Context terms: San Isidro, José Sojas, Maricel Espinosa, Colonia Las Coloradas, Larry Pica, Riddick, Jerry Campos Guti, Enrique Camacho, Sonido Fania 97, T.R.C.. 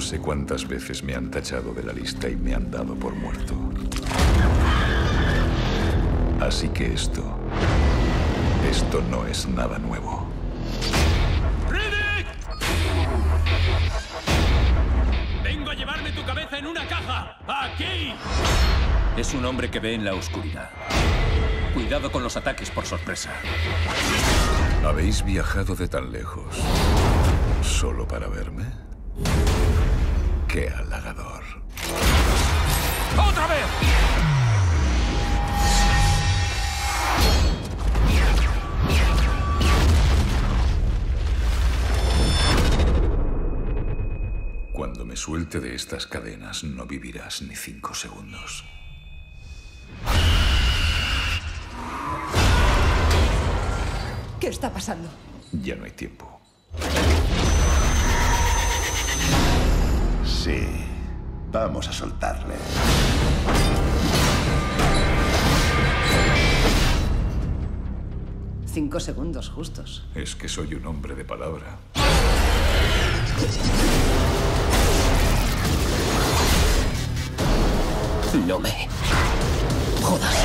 No sé cuántas veces me han tachado de la lista y me han dado por muerto. Así que esto no es nada nuevo. ¡Riddick! ¡Vengo a llevarme tu cabeza en una caja! ¡Aquí! Es un hombre que ve en la oscuridad. Cuidado con los ataques por sorpresa. ¿Habéis viajado de tan lejos solo para verme? ¡Qué halagador! ¡Otra vez! Cuando me suelte de estas cadenas, no vivirás ni 5 segundos. ¿Qué está pasando? Ya no hay tiempo. Sí, vamos a soltarle. Cinco segundos justos. Es que soy un hombre de palabra. No me jodas.